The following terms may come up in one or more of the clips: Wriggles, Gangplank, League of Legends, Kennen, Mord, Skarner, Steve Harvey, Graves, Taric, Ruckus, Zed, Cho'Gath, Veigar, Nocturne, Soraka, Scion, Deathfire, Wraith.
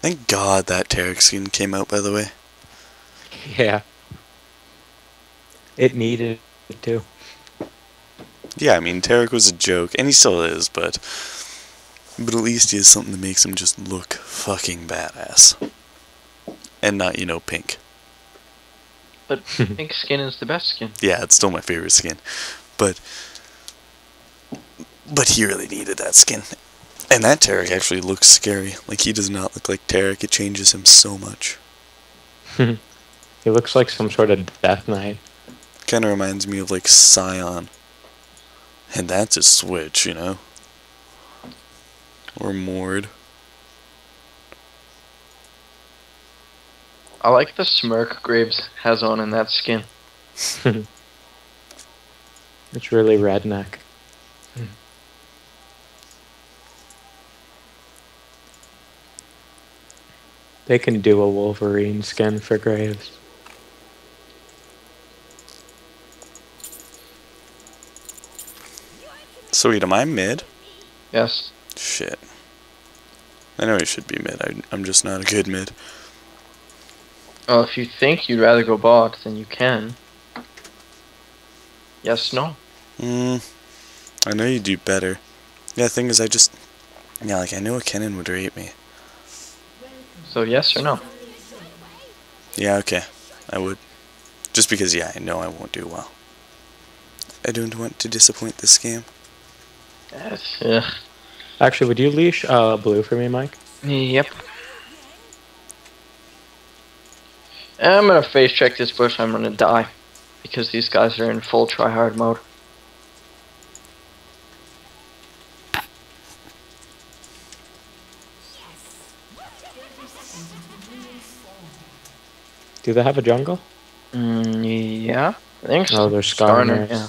Thank God that Taric skin came out, by the way. Yeah. It needed it too. Yeah, I mean, Taric was a joke, and he still is, but at least he has something that makes him just look fucking badass. And not, you know, pink. But pink skin is the best skin. Yeah, it's still my favorite skin. But he really needed that skin. And that Taric actually looks scary. Like, he does not look like Taric. It changes him so much. He looks like some sort of Death Knight. Kind of reminds me of, like, Scion. And that's a switch, you know? Or Mord. I like the smirk Graves has on in that skin. It's really redneck. They can do a Wolverine skin for Graves. So wait, am I mid? Yes. Shit. I know you should be mid. I'm just not a good mid. Well, if you think you'd rather go bot, then you can. Yes, no? I know you do better. Yeah, the thing is, like, I know a Kennen would rate me. So, yes or no? Yeah, okay. I would. Just because, yeah, I know I won't do well. I don't want to disappoint this game. Yes, yeah. Actually, would you leash blue for me, Mike? Yep. I'm gonna face check this bush, I'm gonna die. Because these guys are in full tryhard mode. Do they have a jungle? Yeah, I think so. Oh, they're Skarner. Yeah.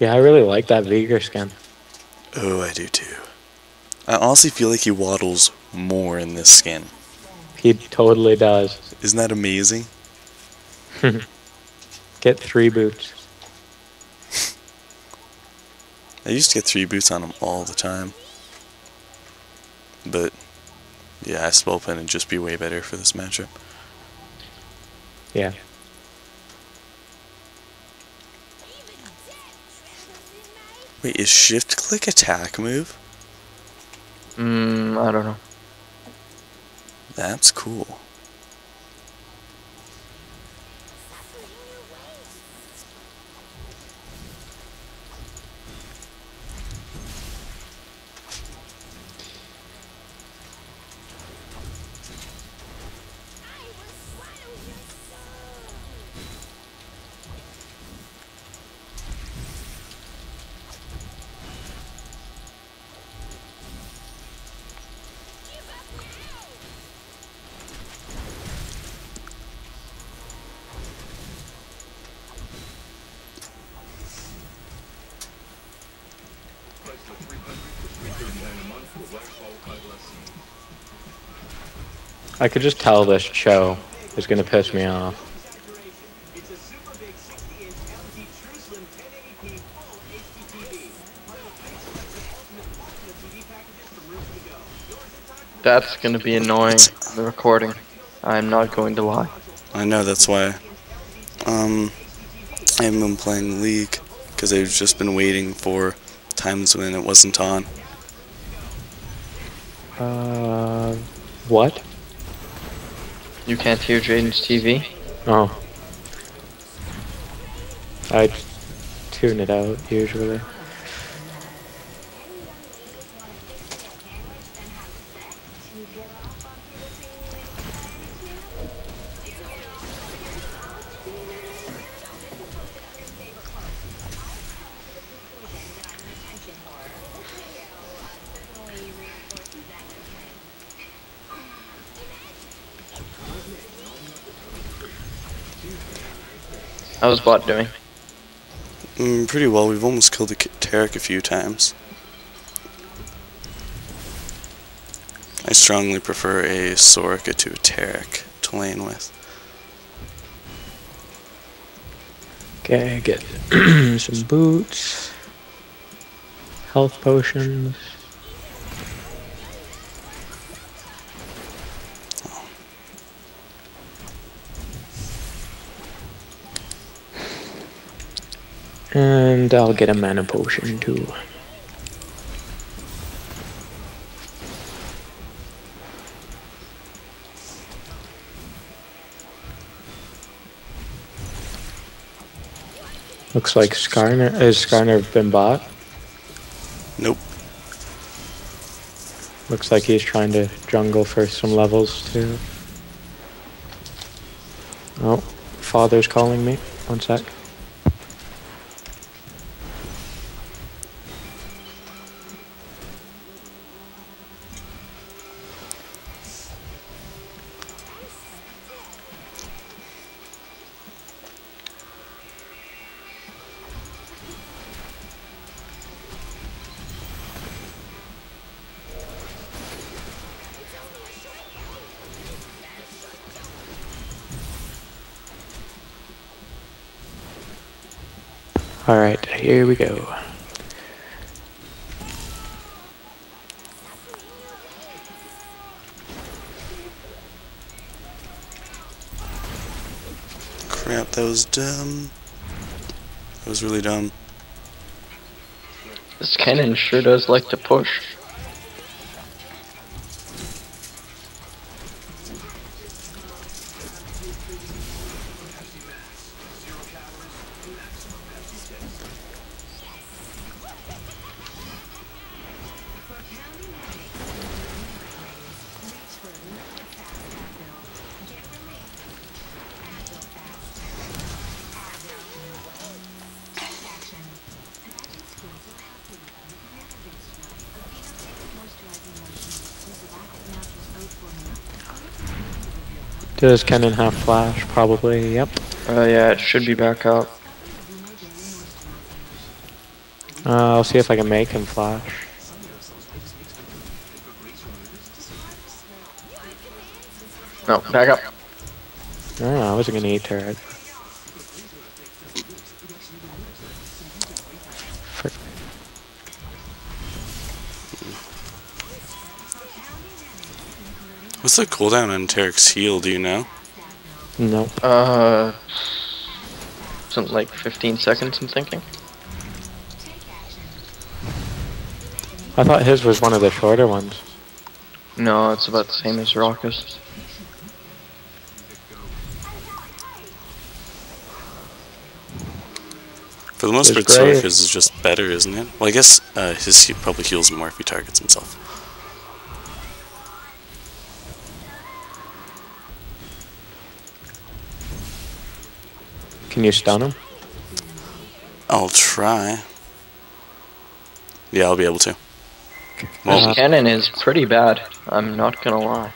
Yeah, I really like that Veigar skin. Oh, I do too. I honestly feel like he waddles more in this skin. He totally does. Isn't that amazing? Get 3 boots. I used to get 3 boots on him all the time. But, yeah, I spell pen would just be way better for this matchup. Yeah. Wait, is shift-click attack move? I don't know. That's cool. I could just tell this Cho is gonna piss me off. That's gonna be annoying in the recording. I'm not going to lie. I know, that's why I haven't been playing League, because I've just been waiting for times when it wasn't on. What? You can't hear Jaden's TV? Oh. I tune it out, usually. How's bot doing? Pretty well. We've almost killed the Taric a few times. I strongly prefer a Soraka to a Taric to lane with. Okay, get some boots, health potions. Oh. And I'll get a mana potion too. Looks like Skarner. Has Skarner been bought? Nope. Looks like he's trying to jungle for some levels too. Oh, father's calling me. One sec. Alright, here we go. Crap, that was dumb. That was really dumb. This Kennen sure does like to push. Does Kennen have flash? Probably, yep. Yeah, it should be back up. I'll see if I can make him flash. No, back up. Oh, I wasn't gonna eat turret. What's the cooldown on Taric's heal, do you know? No. Something like 15 seconds, I'm thinking. I thought his was one of the shorter ones. No, it's about the same as Ruckus. For the most part, Soraka's is just better, isn't it? Well, I guess his he probably heals more if he targets himself. Can you stun him? I'll try. Yeah, I'll be able to. Well, this Kennen is pretty bad, I'm not gonna lie.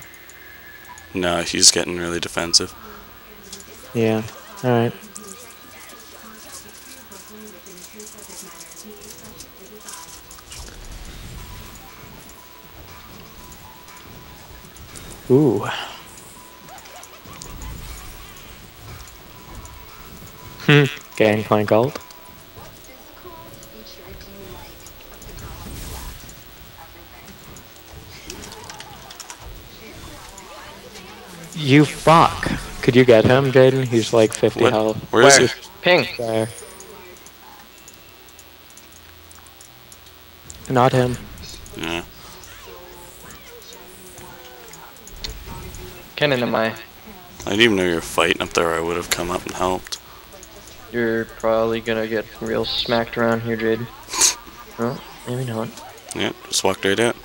No, he's getting really defensive. Yeah, alright. Ooh. Gangplank ult. You fuck! Could you get him, Jaden? He's like 50 health. Where is he? Ping! There. Not him. Yeah. Kennen, am I? I didn't even know you were fighting up there, or I would have come up and helped. You're probably gonna get real smacked around here, Jade. Well, maybe not. Yeah, just walked right out.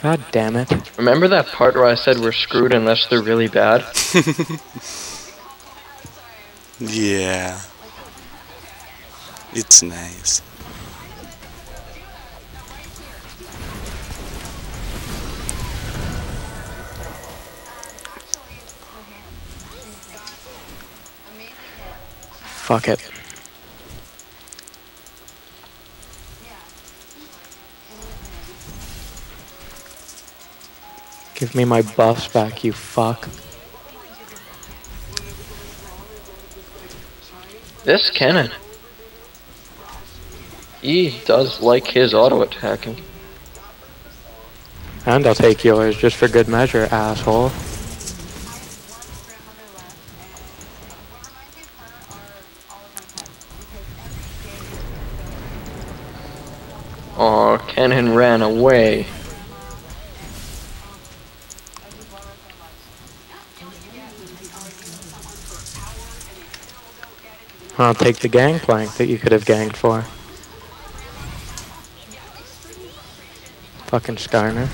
God damn it. Remember that part where I said we're screwed unless they're really bad? Yeah. It's nice. Fuck it. Give me my buffs back, you fuck. This Kennen. He does like his auto-attacking. And I'll take yours, just for good measure, asshole. Oh, Kennen ran away. I'll take the Gangplank that you could have ganged for. Fucking Skarner.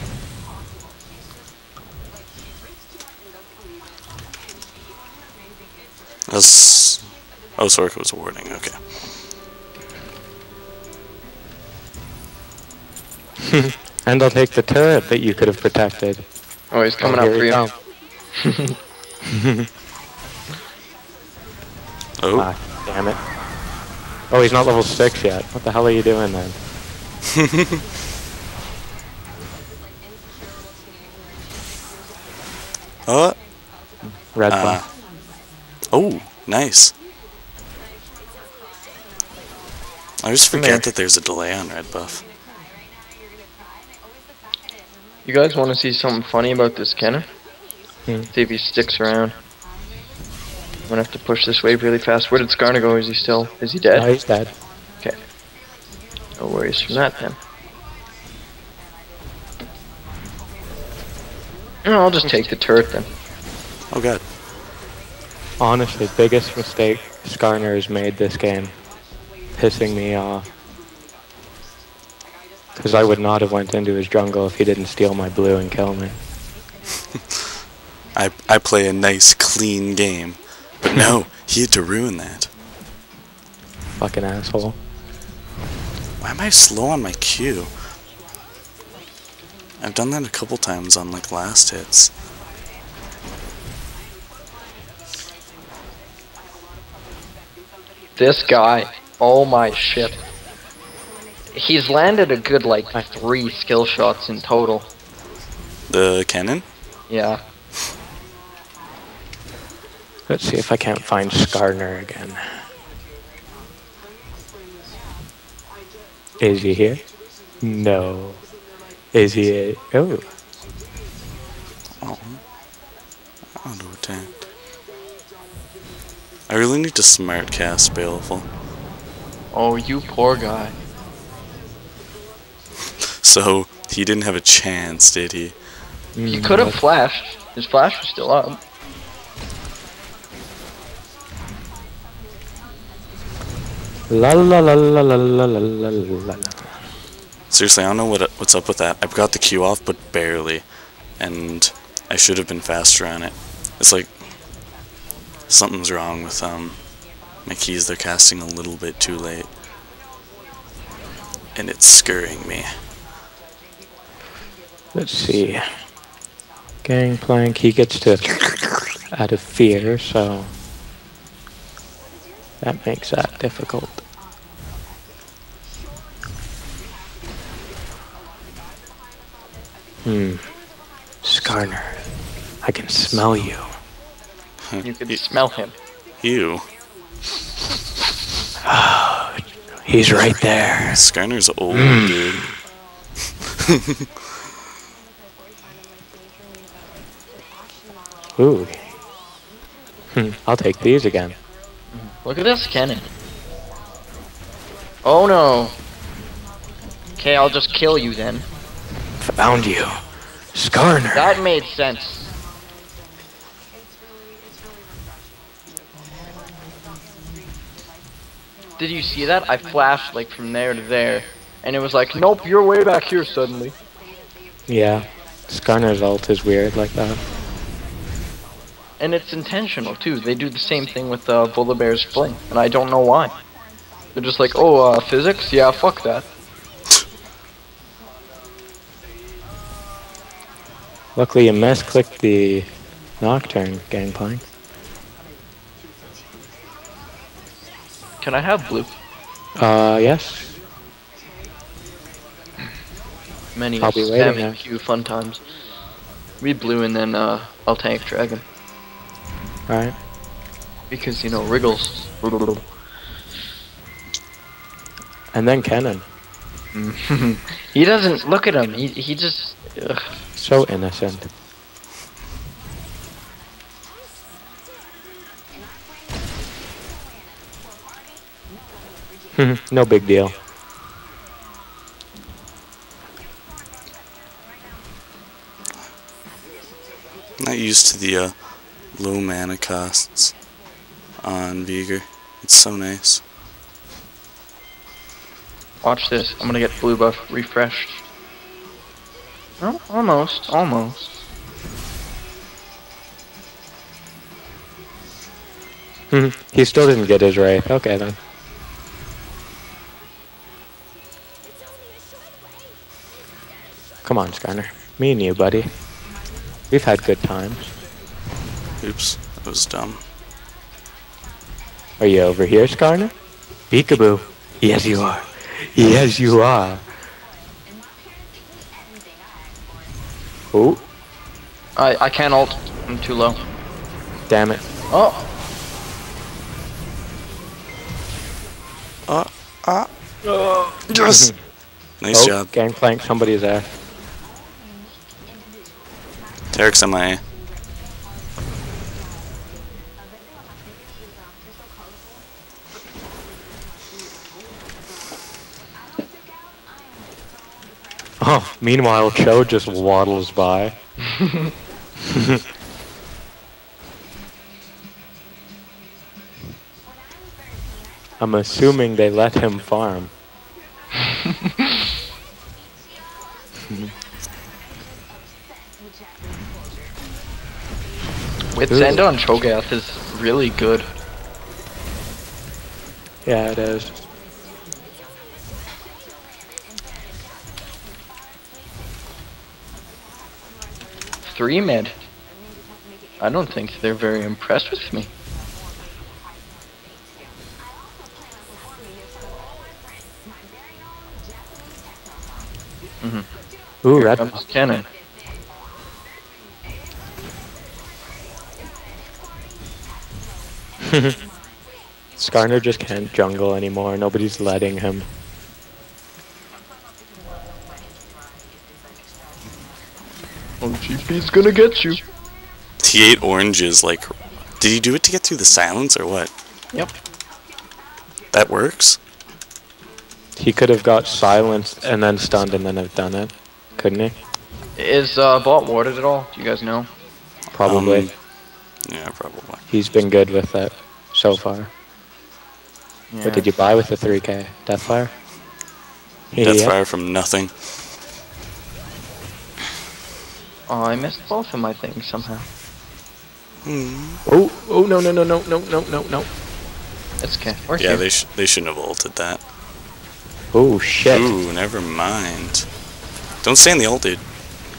That's... Oh, Soraka was a warning, okay. And I'll take the turret that you could have protected. Oh, he's coming out for you. Oh. Ah, damn it. Oh, he's not level 6 yet. What the hell are you doing then? Oh. Red buff. Oh, nice. I just forget that there's a delay on red buff. You guys want to see something funny about this Kennen? See if he sticks around. I'm gonna have to push this wave really fast. Where did Skarner go? Is he still? Is he dead? No, he's dead. Okay. No worries from that then. No, I'll just take the turret then. Oh god. Honestly, biggest mistake Skarner has made this game. Pissing me off. Because I would not have went into his jungle if he didn't steal my blue and kill me. I play a nice, clean game. But no, he had to ruin that. Fucking asshole. Why am I slow on my Q? I've done that a couple times on, like, last hits. This guy. Oh my shit. He's landed a good, like, 3 skill shots in total. The Kennen? Yeah. Let's see if I can't find Skarner again. Is he here? No. Is he a... Oh. Oh. Auto attack. I really need to smart cast Baleful. Oh, you poor guy. So, he didn't have a chance, did he? He could have flashed. His flash was still up. La la la la la la la la la. Seriously, I don't know what's up with that. I've got the Q off, but barely, and I should have been faster on it. It's like something's wrong with my keys. They're casting a little bit too late, and it's scurrying me. Let's see. Gangplank. He gets to out of fear, so. That makes that difficult. Skarner, I can smell you. You can smell him. You. Oh, he's right there. Skarner's old, dude. Ooh. I'll take these again. Look at this Kennen. Oh no. Okay, I'll just kill you then. Found you. Skarner. That made sense. Did you see that? I flashed like from there to there. And it was like, nope, you're way back here suddenly. Yeah. Skarner's ult is weird like that. And it's intentional, too. They do the same thing with Volibear's Fling, and I don't know why. They're just like, oh, physics? Yeah, fuck that. Luckily, you misclicked the Nocturne, Gangplank. Can I have blue? Yes. Many spamming Q fun times. Read blue and then I'll tank dragon. Alright. Because, you know, Wriggles. And then Kennen. He doesn't look at him. He just... Ugh. So innocent. No big deal. I'm not used to the low mana costs on Veigar. It's so nice. Watch this. I'm gonna get blue buff refreshed. Oh, almost, almost. He still didn't get his Wraith. Okay then. Come on, Skarner. Me and you, buddy. We've had good times. Oops, that was dumb. Are you over here, Skarner? Peekaboo. Yes, you are. Yes, you are. Oh. I can't ult. I'm too low. Damn it. Oh. Yes. Nice job. Gangplank. Somebody's there. Taric's on my... Oh, meanwhile, Cho just waddles by. I'm assuming they let him farm. With Zed on Cho'Gath is really good. Yeah, it is. Three mid. I don't think they're very impressed with me. Mm-hmm. Ooh, Raptor Kennen. Skarner just can't jungle anymore. Nobody's letting him. Oh, GP's gonna get you. He ate oranges like... Did he do it to get through the silence or what? Yep. That works? He could have got silenced and then stunned and then have done it. Couldn't he? Is Bot warded at all? Do you guys know? Probably. Yeah, probably. He's been good with it so far. Yeah. What did you buy with the 3K? Deathfire? Deathfire from nothing. Oh, I missed both of my things somehow. Oh, no. It's okay. We're here. They shouldn't have ulted that. Oh shit. Ooh, never mind. Don't stay in the ult, dude.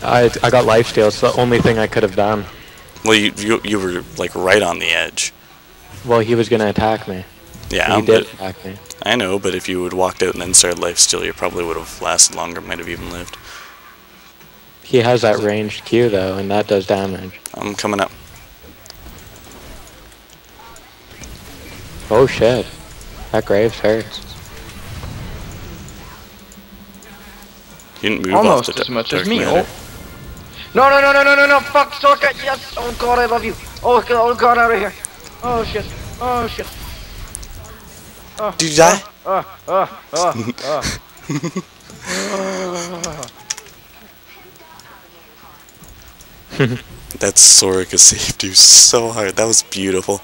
I got lifesteal. It's the only thing I could have done. Well, you were like right on the edge. Well, he was gonna attack me. Yeah, he did attack me. I know, but if you would walked out and then started lifesteal, you probably would have lasted longer. Might have even lived. He has that ranged Q though, and that does damage. I'm coming up. Oh shit. That Graves hurts. You didn't move almost off the as much as me. Oh. No, fuck Soraka, yes! Oh god, I love you! Oh god, out of here! Oh shit, oh shit. Oh, did you die? That Soraka saved you so hard. That was beautiful.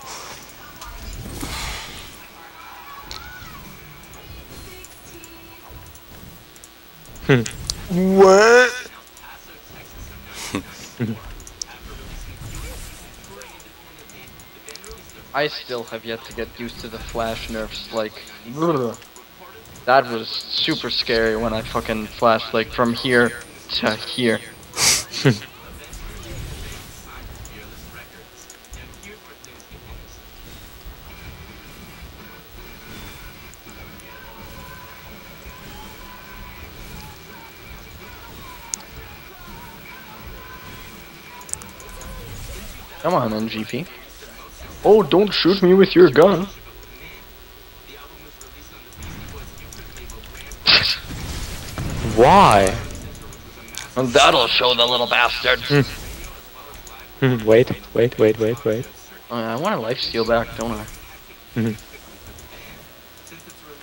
What? I still have yet to get used to the flash nerfs. Like, that was super scary when I fucking flashed like from here to here. Come on then, GP. Oh, don't shoot me with your gun. Why? Well, that'll show the little bastard. Wait. I want a lifesteal back, don't I?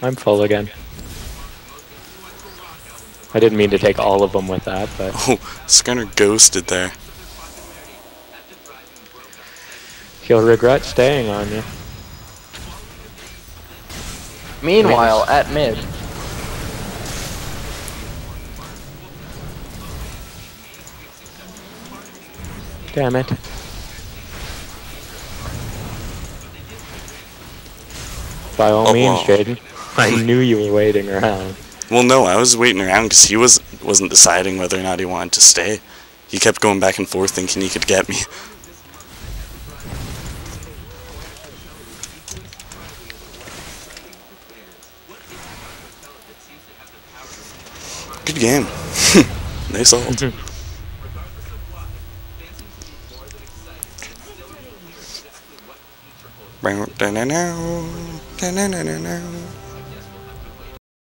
I'm full again. I didn't mean to take all of them with that, but... Oh, Skarner ghosted there. He'll regret staying on you. Meanwhile, at mid... Damn it. By all means, Jaden. I knew you were waiting around. Well, no, I was waiting around because he wasn't deciding whether or not he wanted to stay. He kept going back and forth thinking he could get me. Good game. Nice ult.